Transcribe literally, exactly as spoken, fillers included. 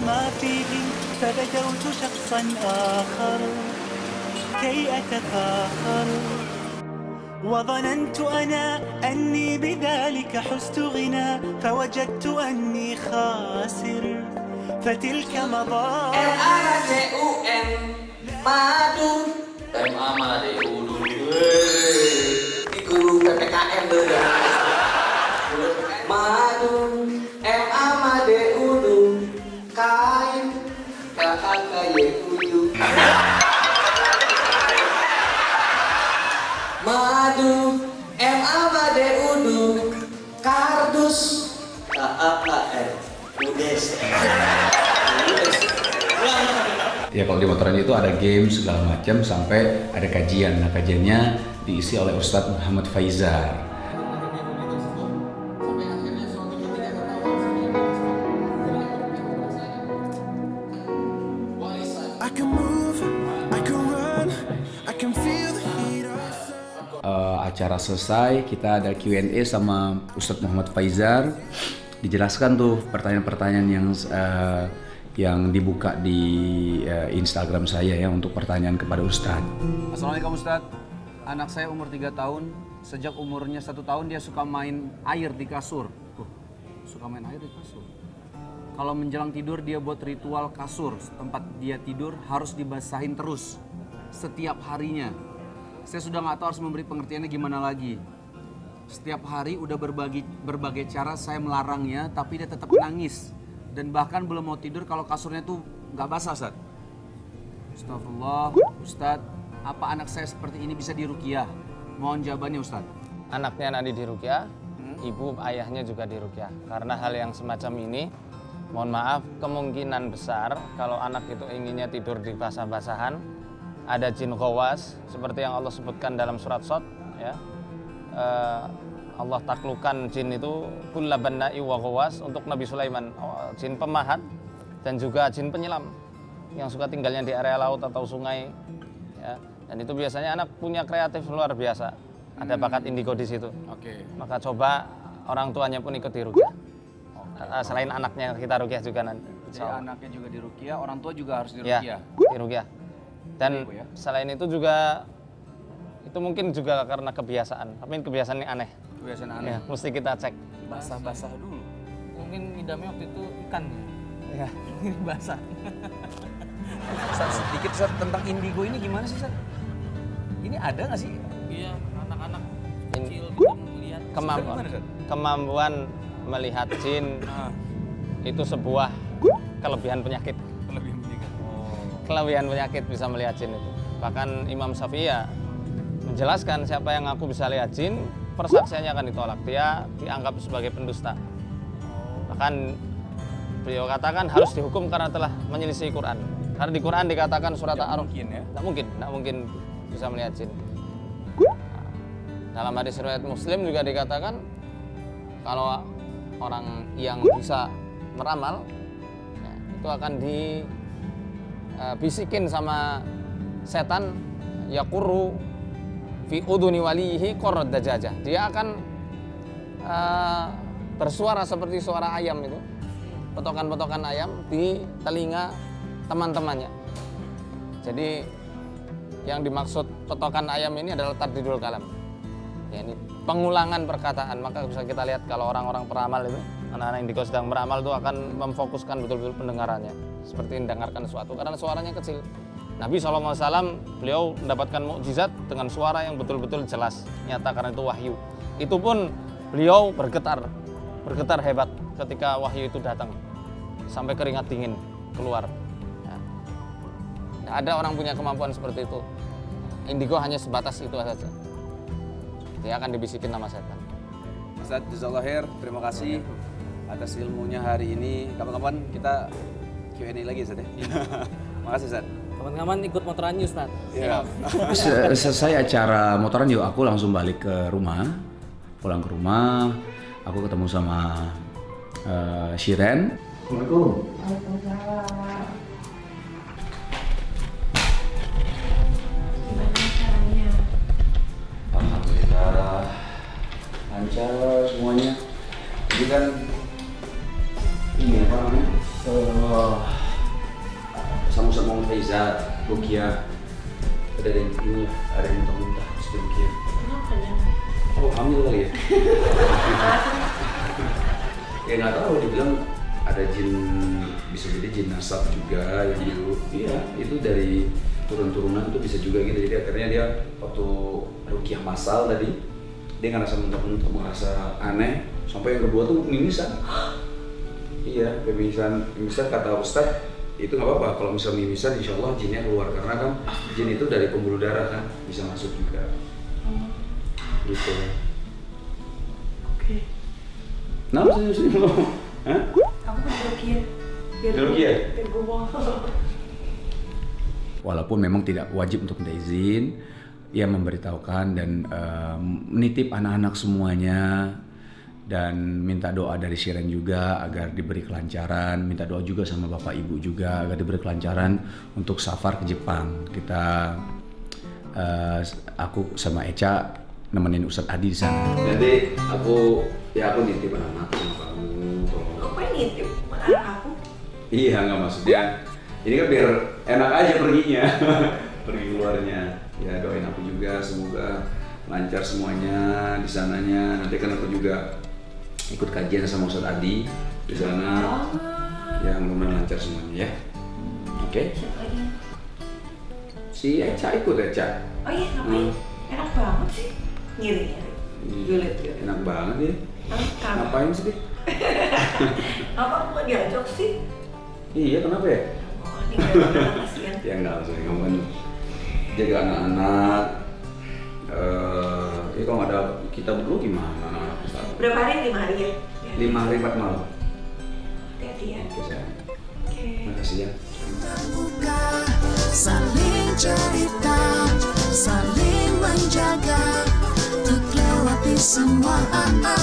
وما فيه فبدوت شخصا آخر كي أتفاخر وظننت أنا أني بذلك حزت غنى فوجدت أني خاسر فتلك مضار madu M A D U D U kardus K A K R udes ya. Kalau di motoran itu ada game segala macam sampai ada kajian. Nah, kajiannya diisi oleh Ustadz Muhammad Faizar. Acara selesai, kita ada Q and A sama Ustadz Muhammad Faizar. Dijelaskan tuh pertanyaan-pertanyaan yang uh, yang dibuka di uh, Instagram saya ya untuk pertanyaan kepada Ustadz. Assalamualaikum Ustadz. Anak saya umur tiga tahun. Sejak umurnya satu tahun dia suka main air di kasur. Tuh, suka main air di kasur. Kalau menjelang tidur dia buat ritual kasur. Tempat dia tidur harus dibasahin terus setiap harinya. Saya sudah nggak tahu harus memberi pengertiannya gimana lagi. Setiap hari udah berbagi, berbagai cara saya melarangnya, tapi dia tetap nangis. Dan bahkan belum mau tidur kalau kasurnya tuh nggak basah, Ustaz. Astagfirullah, Ustaz, apa anak saya seperti ini bisa diruqyah? Mohon jawabannya, Ustaz. Anaknya Nadi diruqyah, hmm? Ibu ayahnya juga diruqyah. Karena hal yang semacam ini, mohon maaf, kemungkinan besar kalau anak itu inginnya tidur di basah-basahan, ada jin ghawas seperti yang Allah sebutkan dalam surat Shad ya. Uh, Allah taklukan jin itu kulla banna'i wa ghawas untuk Nabi Sulaiman, oh, jin pemahat dan juga jin penyelam yang suka tinggalnya di area laut atau sungai ya. Dan itu biasanya anak punya kreatif luar biasa. Ada bakat indigo di situ. Oke. Okay. Maka coba orang tuanya pun ikut diruqyah. Okay. Uh, selain anaknya kita ruqyah juga nanti. Jadi anaknya juga diruqyah, orang tua juga harus diruqyah. Ya, diruqyah. Dan selain itu juga, itu mungkin juga karena kebiasaan. Tapi kebiasaan yang aneh. Kebiasaan aneh? Ya, mesti kita cek. Basah-basah dulu. Mungkin ngidamnya waktu itu ikan ya? Ya. Basah. Sedikit Sat, tentang indigo ini gimana sih Sat? Ini ada nggak sih? Iya, anak-anak kecil gitu melihat. Kemampuan, gimana, kemampuan melihat jin itu sebuah kelebihan penyakit. Kelebihan penyakit bisa melihat jin itu. Bahkan Imam Syafi'ya menjelaskan siapa yang ngaku bisa lihat jin, persaksiannya akan ditolak. Dia dianggap sebagai pendusta. Bahkan beliau katakan harus dihukum karena telah menyelisih Quran. Karena di Quran dikatakan surat Al-Araf. Ya? Tidak mungkin, tidak mungkin bisa melihat jin. Dalam hadis riwayat Muslim juga dikatakan kalau orang yang bisa meramal ya, itu akan di bisikin sama setan yaqurru fi uduni walihi qarrad dajajah. Dia akan uh, bersuara seperti suara ayam itu. Potongan-potongan ayam di telinga teman-temannya. Jadi yang dimaksud potongan ayam ini adalah tadridul kalam. Ya, ini pengulangan perkataan. Maka bisa kita lihat kalau orang-orang peramal itu, anak-anak indigo sedang meramal itu akan memfokuskan betul-betul pendengarannya. Seperti mendengarkan sesuatu karena suaranya kecil. Nabi SAW beliau mendapatkan mukjizat dengan suara yang betul-betul jelas, nyata karena itu wahyu. Itu pun beliau bergetar, bergetar hebat ketika wahyu itu datang, sampai keringat dingin keluar. Nah, ada orang punya kemampuan seperti itu. Indigo hanya sebatas itu saja. Dia akan dibisikin nama setan. Ustadz Jazakallahu Khair, terima kasih atas ilmunya hari ini. Kapan-kapan kita Q and A lagi Ustadz ya? Makasih Ustadz. Kapan-kapan ikut motoran yuk Ustadz. Yeah. Selesai acara motoran yuk, aku langsung balik ke rumah. Pulang ke rumah, aku ketemu sama uh, Shireen. Assalamualaikum. Waalaikumsalam. Gimana caranya? Alhamdulillah. Lancar semuanya. Jadi kan ini apa namanya? So, Faizar, Rukia. Ada yang ini, ada yang muntah-muntah, terus di Rukia. Kenapa ya? Oh, hamil kali ya? Ya nggak tahu, dibilang ada jin, bisa jadi jin nasab juga yang dulu. Iya, itu dari turun-turunan itu bisa juga gitu. Jadi akhirnya dia waktu Rukiah masal tadi, dia ngerasa muntah-muntah, merasa aneh. Sampai yang kedua tuh mimisan. Iya, mimisan. Mimisan kata Ustadz, itu nggak apa-apa. Kalau misal mimisan, insya Allah jinnya keluar. Karena kan jin itu dari pembuluh darah kan, bisa masuk juga. Gitu. Oke. Nah, senyum-senyum lo. Hah? Aku kan Rukiah. Rukiah? Biar gue mau. Walaupun memang tidak wajib untuk minta izin, ya memberitahukan dan uh, menitip anak-anak semuanya dan minta doa dari Shireen juga agar diberi kelancaran, minta doa juga sama bapak ibu juga agar diberi kelancaran untuk safar ke Jepang. Kita, uh, aku sama Eca nemenin Ustadz Adi di sana. Jadi aku, ya aku nitip anak-anak sama kamu. Aku nitip anak aku? Iya, nggak maksudnya. Ini kan biar enak aja perginya, pergi keluarnya. Ya doain aku juga, semoga lancar semuanya di sananya. Nanti kan aku juga ikut kajian sama Ustadz Adi di sana. Ya mudah-mudahan lancar semuanya ya. Oke. Okay. Si Eca ikut Eca. Oh iya, ngapain? Hmm. Enak banget sih, ngiri-ngiri, gulit-gulit. Enak banget ya. Enak. Ngapain sih? Apa aku nggak diajak sih? Iya, kenapa ya? Ya nggak usah, kamu kan jaga anak-anak. Uh, ya kalau ada kita berdua gimana anak-anak? Berapa hari? Lima hari ya? Lima hari empat malam. Hati-hati ya. Oke sayang. Oke. Makasih ya. Saling cerita, saling menjaga, untuk lewati semua.